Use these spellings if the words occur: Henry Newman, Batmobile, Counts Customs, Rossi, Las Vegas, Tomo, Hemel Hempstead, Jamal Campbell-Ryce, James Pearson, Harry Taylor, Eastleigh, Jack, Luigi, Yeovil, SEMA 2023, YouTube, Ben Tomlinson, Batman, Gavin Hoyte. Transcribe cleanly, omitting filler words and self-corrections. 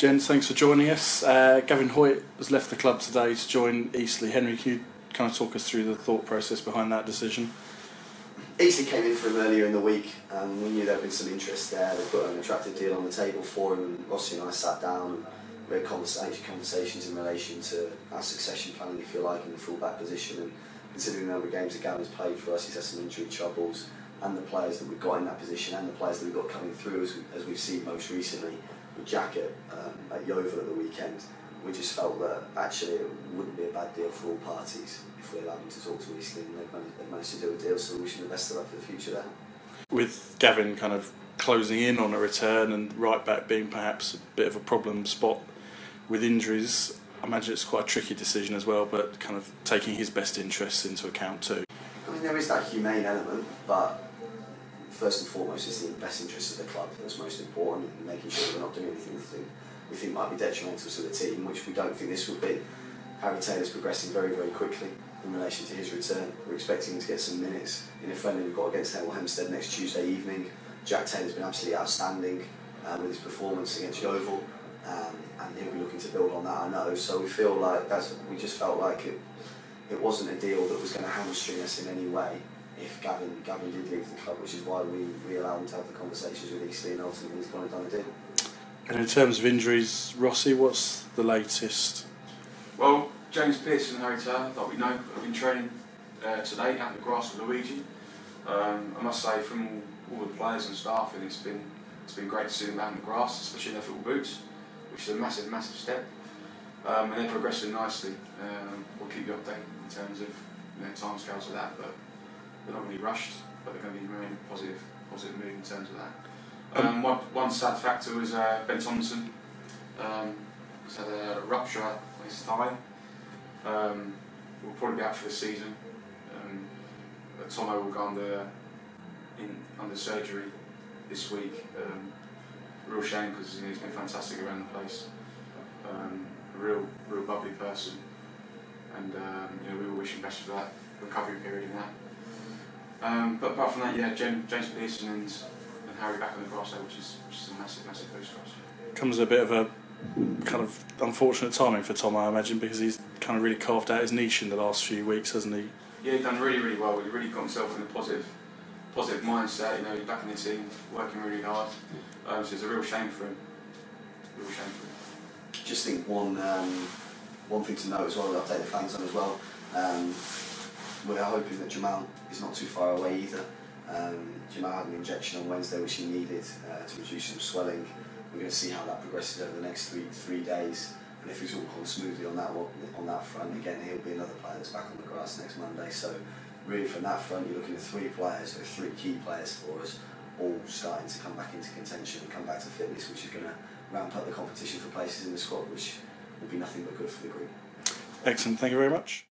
gents, thanks for joining us. Gavin Hoyte has left the club today to join Eastleigh. Henry, can you kind of talk us through the thought process behind that decision? Eastleigh came in for him earlier in the week, and we knew there had been some interest there. They put an attractive deal on the table for him, and Rossi and I sat down and we had conversations in relation to our succession planning, if you like, in the full-back position. And considering the number of games that Gavin's played for us, he's had some injury troubles, and the players that we've got in that position and the players that we've got coming through, as we've seen most recently with Jack at Yeovil at the weekend, we just felt that actually it wouldn't be a bad deal for all parties if we allowed him to talk to Eastleigh, and they've managed to do a deal, so we should invest that for the future there. With Gavin kind of closing in on a return and right back being perhaps a bit of a problem spot with injuries, I imagine it's quite a tricky decision as well, but kind of taking his best interests into account too. I mean, there is that humane element, but first and foremost it's the best interests of the club that's most important, and making sure we're not doing anything we think might be detrimental to the team, which we don't think this would be. Harry Taylor's progressing very, very quickly in relation to his return. We're expecting him to get some minutes in a friendly we've got against Hemel Hempstead next Tuesday evening. Jack Taylor's been absolutely outstanding with his performance against Yeovil, and he'll be looking to build on that, I know. So we feel like it wasn't a deal that was going to hamstring us in any way if Gavin did leave the club, which is why we allowed him to have the conversations with Eastleigh, and ultimately he's gone and done a deal. And in terms of injuries, Rossi, what's the latest? Well, James Pearson and Harry Taylor, like we know, have been training today at the grass with Luigi. I must say, from all the players and staff, and it's been great to see them out in the grass, especially in their football boots, which is a massive, massive step. And they're progressing nicely. We'll keep you updated in terms of timescales of that, but they're not really rushed, but they're going to be really positive mood in terms of that. One sad factor was Ben Tomlinson. He's had a rupture on his thigh. Will probably be out for the season. Tomo will go under surgery this week. Real shame, because he's been fantastic around the place. A real bubbly person, and we were wishing best for that recovery period and that. But apart from that, yeah, James Pearson and Harry back on the grass there, which is a massive, massive boost for us. Comes a bit of a kind of unfortunate timing for Tom, I imagine, because he's kind of really carved out his niche in the last few weeks, hasn't he? Yeah, he's done really, really well. He really got himself in a positive mindset. He's back in the team, working really hard. So it's a real shame for him. Real shame for him. Just think one thing to note as well, and update the fans on as well. We're hoping that Jamal is not too far away either. Jamal had an injection on Wednesday which he needed to reduce some swelling. We're going to see how that progresses over the next three days, and if it's all gone smoothly on that front, again he'll be another player that's back on the grass next Monday. So really from that front you're looking at three key players for us, all starting to come back into contention and come back to fitness, which is going to ramp up the competition for places in the squad, which will be nothing but good for the group. Excellent, thank you very much.